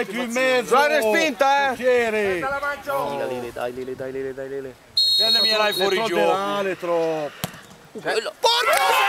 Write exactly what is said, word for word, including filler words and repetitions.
Ecco in mezzo. Dai spinta, eh. Chieri. Dai, dai, dai, dai, dai, dai. Tienimi, erai fuori gioco. Quello. Porca!